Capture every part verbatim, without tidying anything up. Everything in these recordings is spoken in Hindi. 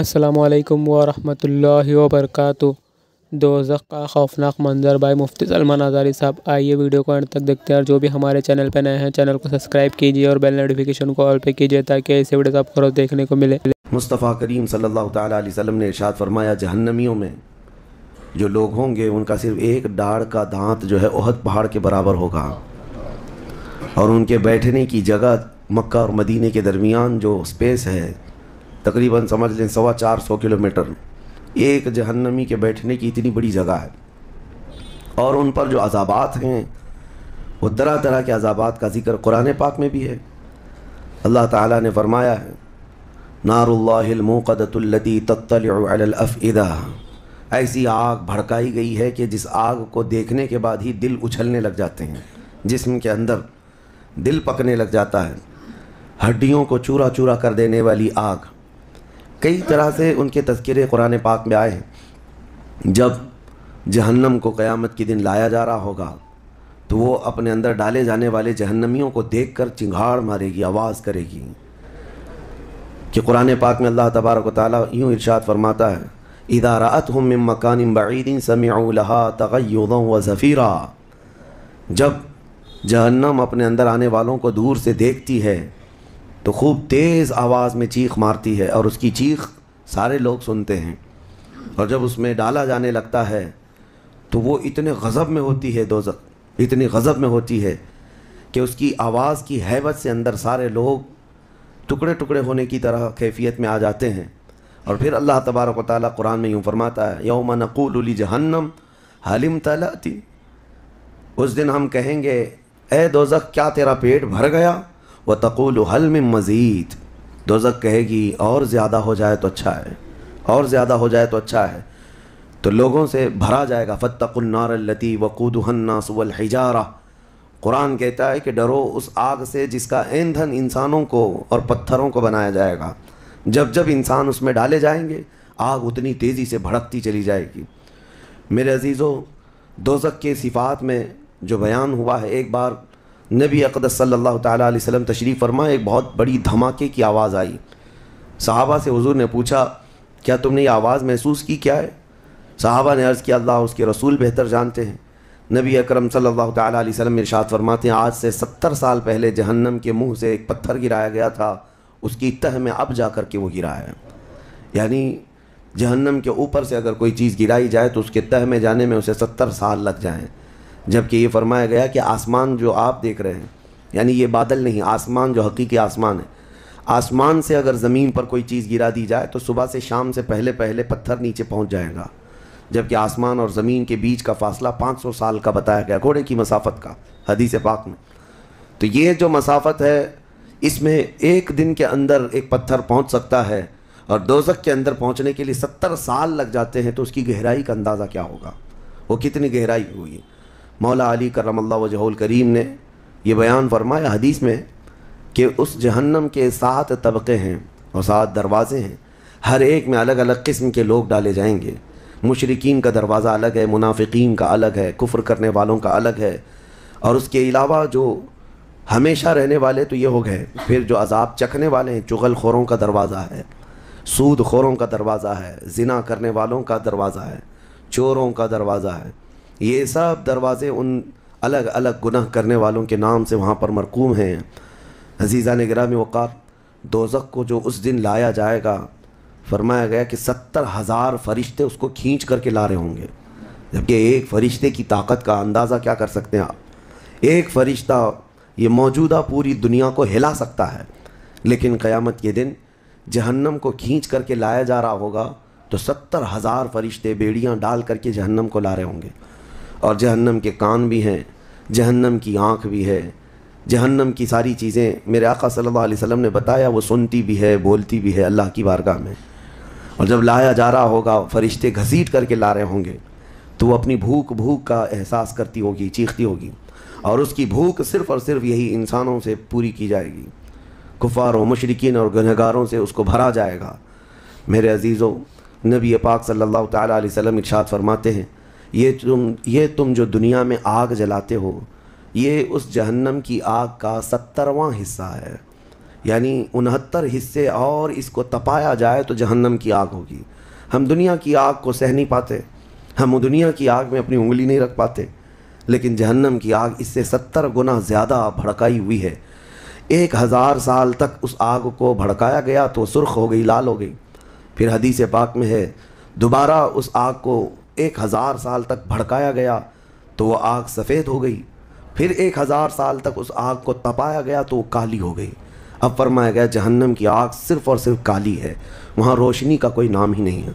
अस्सलामुअलैकुम वरहमतुल्लाहि वबरकातुहू। दोज़ख का खौफनाक मंजर बाय मुफ्ती सलमान अज़हरी साहब। आइए वीडियो को अंत तक देखते हैं और जो भी हमारे चैनल पर नए हैं चैनल को सब्सक्राइब कीजिए और बेल नोटिफिकेशन को ऑल पे कीजिए ताकि ऐसे वीडियोस आपको रोज़ देखने को मिले। मुस्तफ़ा करीम सल्लल्लाहु तआला अलैहि वसल्लम ने इरशाद फरमाया, जहन्नमियों में जो लोग होंगे उनका सिर्फ एक डाढ़ का दांत जो है ओहद पहाड़ के बराबर होगा और उनके बैठने की जगह मक्का और मदीने के दरमियान जो स्पेस है तकरीबन समझ लें सवा चार सौ किलोमीटर, एक जहन्नमी के बैठने की इतनी बड़ी जगह है। और उन पर जो अजाबात हैं वो तरह तरह के अजाबात का जिक्र कुरान पाक में भी है। अल्लाह ताला ने फरमाया है, नारुल्लाहिल मुक़द्दतुल्लती तत्तलिउ अलल अफ़इदा, ऐसी आग भड़काई गई है कि जिस आग को देखने के बाद ही दिल उछलने लग जाते हैं, जिस्म के अंदर दिल पकने लग जाता है, हड्डियों को चूरा चूरा कर देने वाली आग। कई तरह से उनके तज़किरे कुरान पाक में आए हैं। जब जहन्नम को क़यामत के दिन लाया जा रहा होगा तो वो अपने अंदर डाले जाने वाले जहन्नमियों को देखकर चिंगाड़ मारेगी, आवाज़ करेगी कि कुरान पाक में अल्लाह तबारक व तआला यूँ इरशाद फरमाता है, इज़ा रअतहुम मिन मकानिन बईदिन समिऊ लहा तगय्युज़न व ज़फ़ीरा, जब जहन्नम अपने अंदर आने वालों को दूर से देखती है तो खूब तेज़ आवाज़ में चीख मारती है और उसकी चीख सारे लोग सुनते हैं। और जब उसमें डाला जाने लगता है तो वो इतने गज़ब में होती है, दोज़ख इतनी गज़ब में होती है कि उसकी आवाज़ की हैबत से अंदर सारे लोग टुकड़े टुकड़े होने की तरह कैफियत में आ जाते हैं। और फिर अल्लाह तबारक व तआला कुरान में यूँ फरमाता है, यौम नक़ूलु लिजहन्नम हलिम तलाती, उस दिन हम कहेंगे ए दोज़ख क्या तेरा पेट भर गया, व तक़ूलु हल मिन मज़ीद, दोज़ख कहेगी और ज़्यादा हो जाए तो अच्छा है, और ज़्यादा हो जाए तो अच्छा है। तो लोगों से भरा जाएगा। फ़त्तक़ुन नार लती वक़ूदुहन नास वल हिजारा, कुरान कहता है कि डरो उस आग से जिसका ईंधन इंसानों को और पत्थरों को बनाया जाएगा। जब जब इंसान उसमें डाले जाएंगे आग उतनी तेज़ी से भड़कती चली जाएगी। मेरे अजीज़ों, दोज़ख के सिफ़ात में जो बयान हुआ है, एक बार नबी अक़दस सल्लल्लाहु तआला अलैहि वसल्लम तशरीफ़ फरमाए, एक बहुत बड़ी धमाके की आवाज़ आई। सहाबा से हुज़ूर ने पूछा, क्या तुमने ये आवाज़ महसूस की, क्या है? सहाबा ने अर्ज़ किया, अल्लाह उसके रसूल बेहतर जानते हैं। नबी अकरम सल्लल्लाहु तआला अलैहि वसल्लम इरशाद फरमाते हैं, आज से सत्तर साल पहले जहन्नम के मुँह से एक पत्थर गिराया गया था, उसकी तह में अब जा कर के वो गिरा है। यानी जहन्नम के ऊपर से अगर कोई चीज़ गिराई जाए तो उसके तह में जाने में उसे सत्तर साल लग जाएँ। जबकि ये फरमाया गया कि आसमान जो आप देख रहे हैं, यानी ये बादल नहीं, आसमान जो हकीकी आसमान है, आसमान से अगर ज़मीन पर कोई चीज़ गिरा दी जाए तो सुबह से शाम से पहले पहले पत्थर नीचे पहुंच जाएगा। जबकि आसमान और ज़मीन के बीच का फासला पाँच सौ साल का बताया गया, घोड़े की मसाफत का, हदीस पाक में। तो ये जो मसाफत है इसमें एक दिन के अंदर एक पत्थर पहुँच सकता है और दोज़ख के अंदर पहुँचने के लिए सत्तर साल लग जाते हैं। तो उसकी गहराई का अंदाज़ा क्या होगा, वो कितनी गहराई हुई। मौला अली करमल्लाहु वजहुल करीम ने यह बयान फरमाया हदीस में कि उस जहन्नम के सात तबके हैं और सात दरवाज़े हैं, हर एक में अलग अलग किस्म के लोग डाले जाएंगे। मुशरिकीन का दरवाज़ा अलग है, मुनाफिकीन का अलग है, कुफ्र करने वालों का अलग है, और उसके अलावा जो हमेशा रहने वाले तो ये हो गए। फिर जो अजाब चखने वाले हैं, चुगलखोरों का दरवाज़ा है, सूद खोरों का दरवाज़ा है, जिना करने वालों का दरवाज़ा है, चोरों का दरवाज़ा है। ये सब दरवाज़े उन अलग अलग गुनाह करने वालों के नाम से वहाँ पर मरकूम हैं। अज़ीज़ान गिरामी वक़ार, दोज़ख को जो उस दिन लाया जाएगा, फरमाया गया कि सत्तर हज़ार फरिश्ते उसको खींच करके ला रहे होंगे। जबकि एक फ़रिश्ते की ताकत का अंदाज़ा क्या कर सकते हैं आप। एक फ़रिश्ता ये मौजूदा पूरी दुनिया को हिला सकता है, लेकिन क़यामत के दिन जहन्नम को खींच करके लाया जा रहा होगा तो सत्तर हज़ार फरिश्ते बेड़ियाँ डाल करके जहन्नम को ला रहे होंगे। और जहन्नम के कान भी हैं, जहन्नम की आँख भी है, जहन्नम की सारी चीज़ें मेरे आका सल्लल्लाहु अलैहि वसल्लम ने बताया, वो सुनती भी है, बोलती भी है अल्लाह की बारगाह में। और जब लाया जा रहा होगा, फरिश्ते घसीट करके ला रहे होंगे, तो वो अपनी भूख भूख का एहसास करती होगी, चीखती होगी। और उसकी भूख सिर्फ़ और सिर्फ यही इंसानों से पूरी की जाएगी। कुफ़ारों, मुशरिकीन और गुनहगारों से उसको भरा जाएगा। मेरे अजीज़ों, नबी पाक सल्लल्लाहु तआला अलैहि वसल्लम इरशाद फरमाते हैं, ये तुम ये तुम जो दुनिया में आग जलाते हो, ये उस जहन्नम की आग का सत्तरवां हिस्सा है। यानी उनहत्तर हिस्से और इसको तपाया जाए तो जहन्नम की आग होगी। हम दुनिया की आग को सह नहीं पाते, हम दुनिया की आग में अपनी उंगली नहीं रख पाते, लेकिन जहन्नम की आग इससे सत्तर गुना ज़्यादा भड़काई हुई है। एक हज़ार साल तक उस आग को भड़काया गया तो सुर्ख हो गई, लाल हो गई। फिर हदीस पाक में है दोबारा उस आग को एक हज़ार साल तक भड़काया गया तो वह आग सफ़ेद हो गई। फिर एक हज़ार साल तक उस आग को तपाया गया तो वो काली हो गई। अब फरमाया गया जहन्नम की आग सिर्फ़ और सिर्फ काली है, वहाँ रोशनी का कोई नाम ही नहीं है,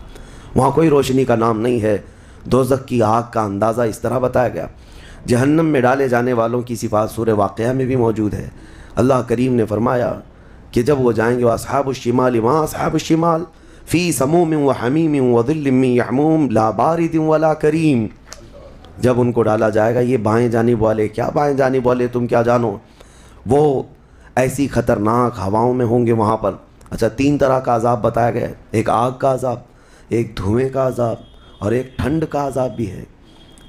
वहाँ कोई रोशनी का नाम नहीं है। दोज़ख की आग का अंदाज़ा इस तरह बताया गया। जहन्नम में डाले जाने वालों की सिफात सूरह वाक़िया में भी मौजूद है। अल्लाह करीम ने फरमाया कि जब वो जाएंगे असहाबुश शिमाल व असहाबुश शिमाल फ़ी समूमिन व हमीमिन व ज़िल्लिन मिन यहमूम ला बारिदिन वला करीम। जब उनको डाला जाएगा, ये बाएँ जानिब वाले, क्या बाएँ जानिब वाले तुम क्या जानो, वो ऐसी ख़तरनाक हवाओं में होंगे वहाँ पर। अच्छा, तीन तरह का अज़ाब बताया गया है, एक आग का अज़ाब, एक धुएँ का अज़ाब और एक ठंड का अज़ाब भी है।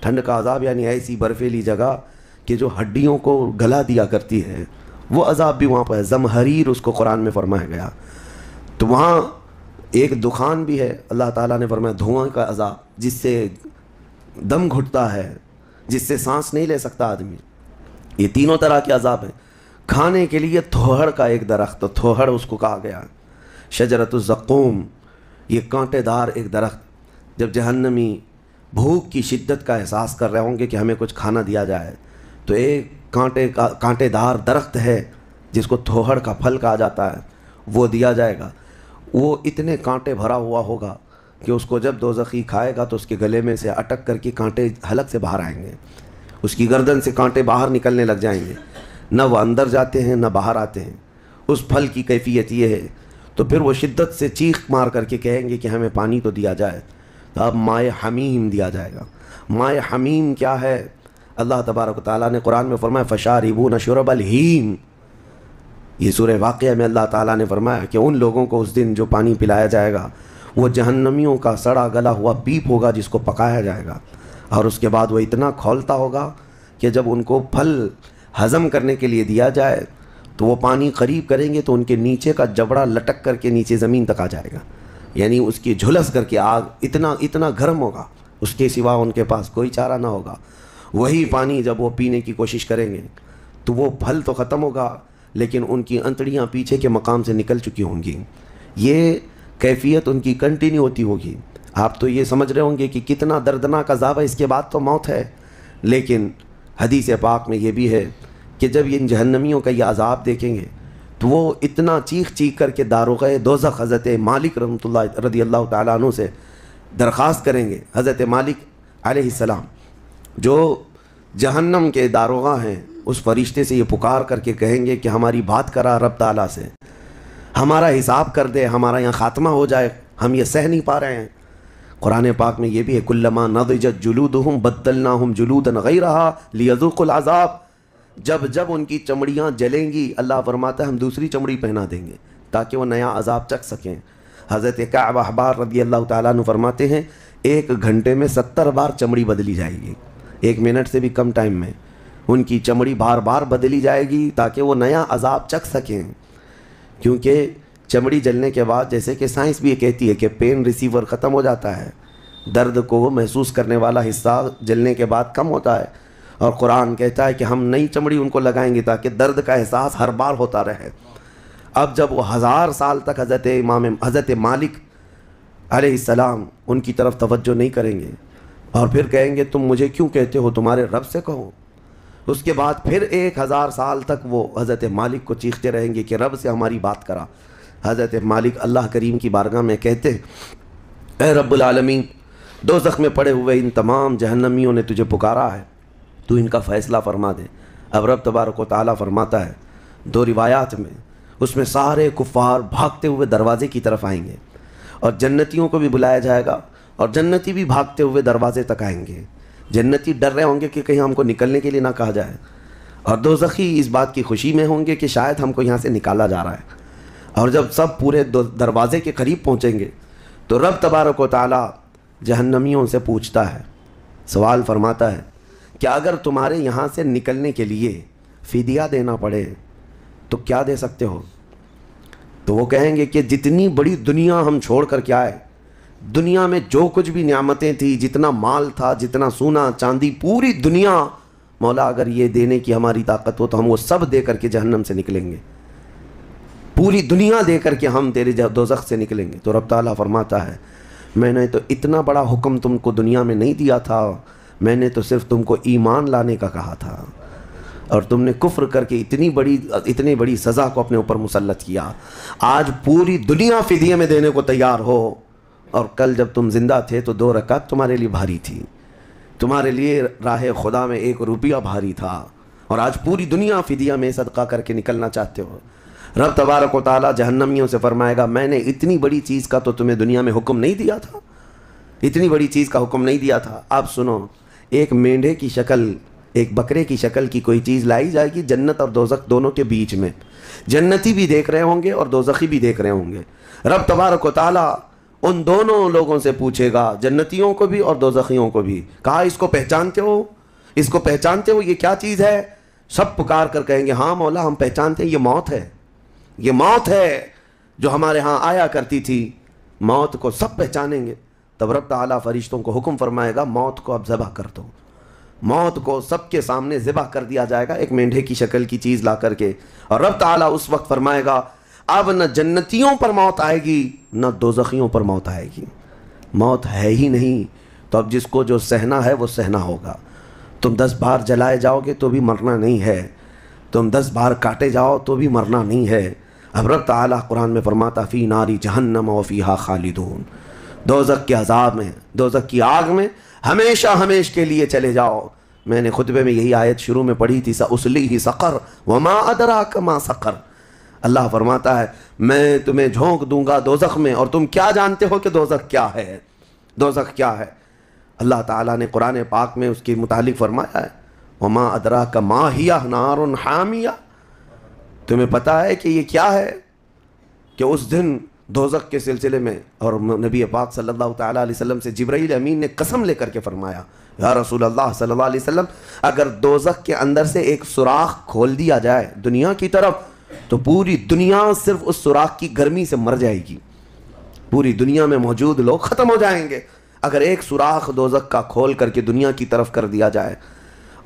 ठंड का अज़ाब यानी ऐसी बर्फ़ीली जगह कि जो हड्डियों को गला दिया करती है, वो अज़ाब भी वहाँ पर है। ज़महरीर उसको कुरान में फरमाया गया। तो वहाँ एक दुखान भी है, अल्लाह ताला ने फरमाया धुआँ का अज़ाब, जिससे दम घुटता है, जिससे सांस नहीं ले सकता आदमी। ये तीनों तरह के अज़ाब हैं। खाने के लिए थोहड़ का एक दरख्त, तो थोहड़ उसको कहा गया, शजरतुज़्ज़क़ूम, ये कांटेदार एक दरख्त। जब जहन्नमी भूख की शिद्दत का एहसास कर रहे होंगे कि हमें कुछ खाना दिया जाए, तो एक कांटे का कांटेदार दरख्त है जिसको थोहड़ का फल कहा जाता है, वो दिया जाएगा। वो इतने कांटे भरा हुआ होगा कि उसको जब दोज़खी खाएगा तो उसके गले में से अटक करके कांटे हलक से बाहर आएंगे, उसकी गर्दन से कांटे बाहर निकलने लग जाएंगे, न वह अंदर जाते हैं न बाहर आते हैं। उस फल की कैफियत ये है। तो फिर वो शिद्दत से चीख मार करके कहेंगे कि हमें पानी तो दिया जाए, तो अब माए हमीम दिया जाएगा। माए हमीम क्या है? अल्लाह तबारक व तआला ने कुरान में फरमाया फशारिबून शुरबल हीम। ये सूरह वाक़िया में अल्लाह ताला ने फरमाया कि उन लोगों को उस दिन जो पानी पिलाया जाएगा वो जहन्नमियों का सड़ा गला हुआ पीप होगा जिसको पकाया जाएगा, और उसके बाद वह इतना खौलता होगा कि जब उनको फल हज़म करने के लिए दिया जाए तो वो पानी करीब करेंगे तो उनके नीचे का जबड़ा लटक करके नीचे ज़मीन तक आ जाएगा, यानी उसकी झुलस करके आग इतना इतना गर्म होगा, उसके सिवा उनके पास कोई चारा ना होगा। वही पानी जब वो पीने की कोशिश करेंगे तो वो फल तो ख़त्म होगा, लेकिन उनकी अंतड़ियाँ पीछे के मकाम से निकल चुकी होंगी। ये कैफियत उनकी कंटिन्यू होती होगी। आप तो ये समझ रहे होंगे कि कितना दर्दनाक अज़ाब है, इसके बाद तो मौत है, लेकिन हदीस पाक में ये भी है कि जब इन जहन्नमियों का ये अज़ाब देखेंगे तो वो इतना चीख चीख करके दारोग़े दोज़ख हज़रत मालिक रहमतुल्लाह रदी अल्लाह ताला अन्हु से दरख्वास्त करेंगे। हज़रत मालिक अलैहिस्सलाम जो जहन्नम के दारोग़ा हैं, उस फरिश्ते से ये पुकार करके कहेंगे कि हमारी बात करा रब ताला से, हमारा हिसाब कर दे, हमारा यहाँ ख़ात्मा हो जाए, हम ये सह नहीं पा रहे हैं। कुरान पाक में ये भी है कुल्लमा नदिजत जुलूदहुम बद्दलनाहुम जुलूदन गैरहा लियज़ूक़ुल अज़ाब। जब जब उनकी चमड़ियाँ जलेंगी, अल्लाह फरमाता है हम दूसरी चमड़ी पहना देंगे ताकि वो नया अज़ाब चख सकें। हज़रत काब अहबार रदी अल्लाह ताला अन्हु फरमाते हैं एक घंटे में सत्तर बार चमड़ी बदली जाएगी, एक मिनट से भी कम टाइम में उनकी चमड़ी बार बार बदली जाएगी ताकि वो नया अज़ाब चख सकें। क्योंकि चमड़ी जलने के बाद, जैसे कि साइंस भी ये कहती है कि पेन रिसीवर ख़त्म हो जाता है, दर्द को महसूस करने वाला हिस्सा जलने के बाद कम होता है, और कुरान कहता है कि हम नई चमड़ी उनको लगाएंगे ताकि दर्द का एहसास हर बार होता रहे। अब जब वो हज़ार साल तक हज़रत इमाम हज़रत मालिक अलैहिस्सलाम उनकी तरफ तवज्जो नहीं करेंगे और फिर कहेंगे तुम मुझे क्यों कहते हो, तुम्हारे रब से कहो। उसके बाद फिर एक हज़ार साल तक वो हज़रत मालिक को चीखते रहेंगे कि रब से हमारी बात करा। हज़रत मालिक अल्लाह करीम की बारगाह में कहते हैं ऐ रब्बुल आलमीन, दोज़ख में पड़े हुए इन तमाम जहन्नमियों ने तुझे पुकारा है, तू इनका फ़ैसला फरमा दे। अब रब तबारक व तआला फरमाता है दो रिवायात में, उसमें सारे कुफ़ार भागते हुए दरवाज़े की तरफ आएंगे और जन्नतियों को भी बुलाया जाएगा और जन्नती भी भागते हुए दरवाज़े तक आएंगे। जन्नती डर रहे होंगे कि कहीं हमको निकलने के लिए ना कहा जाए, और दोज़खी इस बात की खुशी में होंगे कि शायद हमको यहाँ से निकाला जा रहा है। और जब सब पूरे दरवाज़े के करीब पहुँचेंगे तो रब तबारक व तआला जहन्नमियों से पूछता है, सवाल फरमाता है कि अगर तुम्हारे यहाँ से निकलने के लिए फ़िदिया देना पड़े तो क्या दे सकते हो? तो वो कहेंगे कि जितनी बड़ी दुनिया हम छोड़ कर के आए, दुनिया में जो कुछ भी नियामतें थी, जितना माल था, जितना सोना चांदी, पूरी दुनिया, मौला अगर ये देने की हमारी ताकत हो तो हम वो सब दे करके जहन्नम से निकलेंगे, पूरी दुनिया दे करके हम तेरे दोज़ख से निकलेंगे। तो रब ताला फरमाता है मैंने तो इतना बड़ा हुक्म तुमको दुनिया में नहीं दिया था, मैंने तो सिर्फ तुमको ईमान लाने का कहा था, और तुमने कुफ्र करके इतनी बड़ी इतनी बड़ी सज़ा को अपने ऊपर मुसल्लत किया। आज पूरी दुनिया फ़िदिये में देने को तैयार हो, और कल जब तुम ज़िंदा थे तो दो रकात तुम्हारे लिए भारी थी, तुम्हारे लिए राह खुदा में एक रुपया भारी था, और आज पूरी दुनिया फ़िदिया में सदका करके निकलना चाहते हो। रब तबारक व तआला जहन्नमियों से फरमाएगा मैंने इतनी बड़ी चीज़ का तो तुम्हें दुनिया में हुक्म नहीं दिया था, इतनी बड़ी चीज़ का हुक्म नहीं दिया था। आप सुनो, एक मेंढे की शक्ल, एक बकरे की शक्ल की कोई चीज़ लाई जाएगी जन्नत और दोज़ख दोनों के बीच में, जन्नती भी देख रहे होंगे और दोज़खी भी देख रहे होंगे। रब तबारक व तआला उन दोनों लोगों से पूछेगा, जन्नतियों को भी और दोज़खियों को भी, कहा इसको पहचानते हो, इसको पहचानते हो, ये क्या चीज़ है? सब पुकार कर कहेंगे हाँ मौला हम पहचानते हैं, ये मौत है, ये मौत है जो हमारे यहाँ आया करती थी। मौत को सब पहचानेंगे। तब रब ताला फरिश्तों को हुक्म फरमाएगा मौत को अब ज़बह कर दो, मौत को सबके सामने ज़बह कर दिया जाएगा, एक मेंढे की शक्ल की चीज़ ला करके। और रब ताला उस वक्त फरमाएगा अब न जन्नतियों पर मौत आएगी न दोज़खियों पर मौत आएगी, मौत है ही नहीं। तो अब जिसको जो सहना है वो सहना होगा। तुम दस बार जलाए जाओगे तो भी मरना नहीं है, तुम दस बार काटे जाओ तो भी मरना नहीं है। अब रब ताला कुरान में फरमाता फ़ी नारी जहन्नम व फ़ीहा खालिदून, दोज़ख के अज़ाब में, दोज़ख की आग में हमेशा हमेश के लिए चले जाओ। मैंने खुतबे में यही आयत शुरू में पढ़ी थी, सउस्लिही सक़र वमा अदराक मा सक़र। अल्लाह फरमाता है मैं तुम्हें झोंक दूंगा दोज़ख में, और तुम क्या जानते हो कि दोज़ख क्या है, दोज़ख क्या है। अल्लाह ताला ने कुरान पाक में उसके मुतालिक फरमाया है वमा अदराक मा हिया नारुन हामिया, तुम्हें पता है कि ये क्या है, कि उस दिन दोज़ख के सिलसिले में। और नबी पाक सल्लल्लाहु तआला अलैहि वसल्लम से जिब्राइल अमीन ने कसम लेकर के फरमाया या रसूल अल्लाह सल्लल्लाहु अलैहि वसल्लम अगर दोज़ख के अंदर से एक सुराख खोल दिया जाए दुनिया की तरफ, तो पूरी दुनिया सिर्फ उस सुराख की गर्मी से मर जाएगी, पूरी दुनिया में मौजूद लोग ख़त्म हो जाएंगे अगर एक सुराख दोज़ख का खोल करके दुनिया की तरफ कर दिया जाए।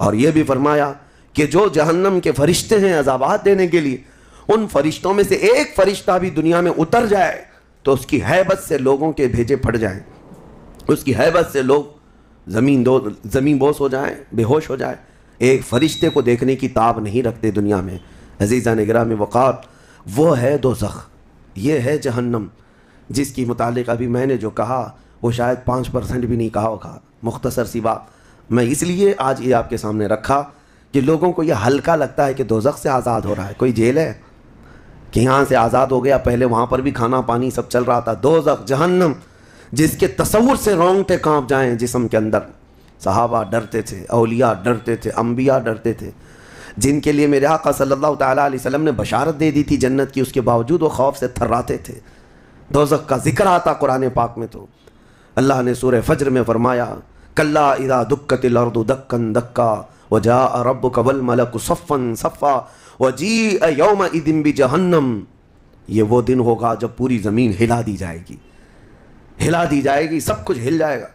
और यह भी फरमाया कि जो जहन्नम के फरिश्ते हैं अजाबात देने के लिए, उन फरिश्तों में से एक फरिश्ता भी दुनिया में उतर जाए तो उसकी हैबत से लोगों के भेजे फट जाएं, उसकी हैबत से लोग ज़मीन दो ज़मीन बोस हो जाएं, बेहोश हो जाएं। एक फरिश्ते को देखने की ताब नहीं रखते दुनिया में। अज़ीज़ान इकराम वक़ार, वो है दोज़ख, ये है जहन्नम, जिसकी मुतालिक अभी मैंने जो कहा वो शायद पाँच परसेंट भी नहीं कहा होगा। मुख्तसर सी बात मैं इसलिए आज ये आपके सामने रखा कि लोगों को यह हल्का लगता है कि दोज़ख से आज़ाद हो रहा है, कोई जेल है कि यहाँ से आज़ाद हो गया, पहले वहाँ पर भी खाना पानी सब चल रहा था। दोज़ख जहन्नम जिसके तसव्वुर से रोंगटे कांप जाएं जिस्म के अंदर। सहाबा डरते थे, औलिया डरते थे, अम्बिया डरते थे, जिनके लिए मेरे आका सल्लल्लाहु तआला अलैहि वसल्लम ने बशारत दे दी थी जन्नत की, उसके बावजूद वो खौफ से थर्राते थे। दोज़ख का जिक्र आता कुरान पाक में तो अल्लाह ने सूरह फज्र में फरमाया कल्ला इज़ा दुक्कतिल अर्दु दक्कन दक्का वजा रब्बुका वल मलकु सफ़्फ़न सफ़्फ़ा वजीअ यौमइज़िन बिजहन्नम। ये वो दिन होगा जब पूरी ज़मीन हिला दी जाएगी, हिला दी जाएगी, सब कुछ हिल जाएगा,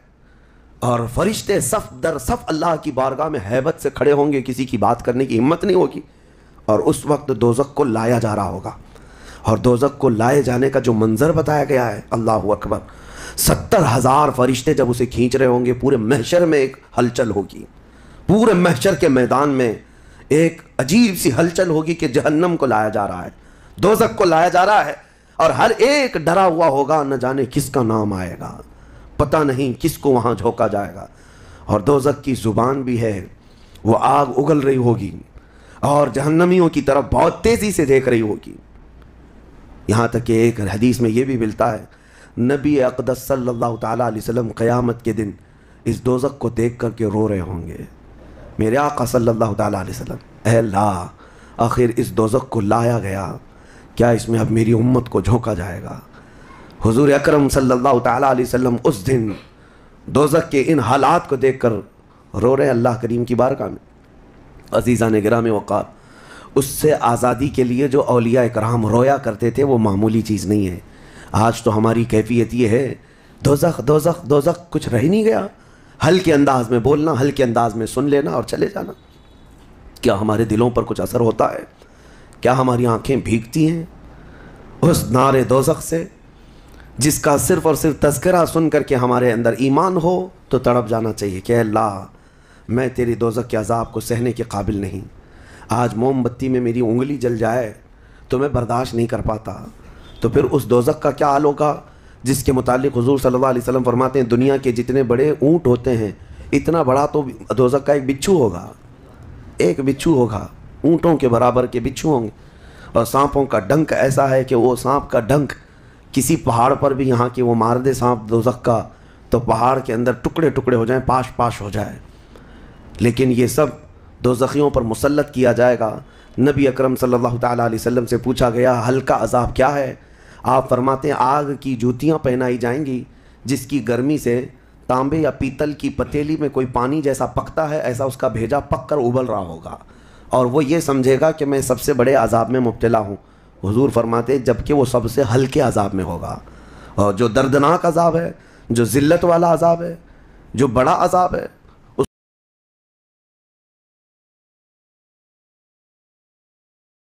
और फरिश्ते सफ़ दर सफ़ अल्लाह की बारगाह में हैबत से खड़े होंगे, किसी की बात करने की हिम्मत नहीं होगी। और उस वक्त दोज़ख को लाया जा रहा होगा, और दोज़ख को लाए जाने का जो मंज़र बताया गया है, अल्लाह अकबर, सत्तर हज़ार फरिश्ते जब उसे खींच रहे होंगे, पूरे महशर में एक हलचल होगी, पूरे महशर के मैदान में एक अजीब सी हलचल होगी कि जहन्नम को लाया जा रहा है, दोज़ख को लाया जा रहा है। और हर एक डरा हुआ होगा, न जाने किसका नाम आएगा, पता नहीं किसको वहाँ झोंका जाएगा। और दोज़ख की ज़ुबान भी है, वो आग उगल रही होगी और जहन्नमियों की तरफ बहुत तेज़ी से देख रही होगी। यहाँ तक कि एक हदीस में ये भी मिलता है नबी अक़दस सल्लल्लाहु तआला अलैहि वसल्लम क़यामत के दिन इस दोज़ख को देख कर के रो रहे होंगे। मेरे आका सल्लल्लाहु तआला अलैहि वसल्लम, ऐ अल्लाह आखिर इस दोज़ख को लाया गया, क्या इसमें अब मेरी उम्मत को झोंका जाएगा। हुजूर अकरम सल्लल्लाहु तआला अलैहि वसल्लम उस दिन दोज़ख के इन हालात को देखकर रो रहे अल्लाह करीम की बारगाह में। अज़ीज़ान गिरामी वक़ार, उससे आज़ादी के लिए जो औलिया इकराम रोया करते थे वो मामूली चीज़ नहीं है। आज तो हमारी कैफियत ये है दोज़ख दोज़ख दोज़ख, कुछ रह नहीं गया, हल्के अंदाज में बोलना, हल्के अंदाज में सुन लेना और चले जाना। क्या हमारे दिलों पर कुछ असर होता है? क्या हमारी आँखें भीगती हैं उस नारे दोज़ख से जिसका सिर्फ़ और सिर्फ तज़किरा सुन करके हमारे अंदर ईमान हो तो तड़प जाना चाहिए कि अल्लाह मैं तेरी दोज़ख के अज़ाब को सहने के काबिल नहीं। आज मोमबत्ती में मेरी उंगली जल जाए तो मैं बर्दाश्त नहीं कर पाता, तो फिर उस दोज़ख का क्या हाल होगा जिसके मुतालिक हुज़ूर सल्लल्लाहु अलैहि वसल्लम फरमाते हैं दुनिया के जितने बड़े ऊँट होते हैं इतना बड़ा तो दोज़ख का एक बिच्छू होगा, एक बिच्छू होगा, ऊँटों के बराबर के बिच्छू होंगे। और सांपों का डंक ऐसा है कि वो सांप का डंक किसी पहाड़ पर भी यहाँ के वो मार दे सांप दोज़ख का तो पहाड़ के अंदर टुकड़े टुकड़े हो जाएं, पाश पाश हो जाए। लेकिन ये सब दोज़खियों पर मुसल्लत किया जाएगा। नबी अकरम सल्लल्लाहु अलैहि वसल्लम से पूछा गया हल्का अज़ाब क्या है, आप फरमाते हैं आग की जूतियाँ पहनाई जाएंगी जिसकी गर्मी से तांबे या पीतल की पतीली में कोई पानी जैसा पकता है ऐसा उसका भेजा पक कर उबल रहा होगा और वो ये समझेगा कि मैं सबसे बड़े अज़ाब में मुब्तला हूँ। हुजूर फरमाते जबकि वो सबसे हल्के अज़ाब में होगा। और जो दर्दनाक अज़ाब है, जो ज़िल्लत वाला अज़ाब है, जो बड़ा अज़ाब है,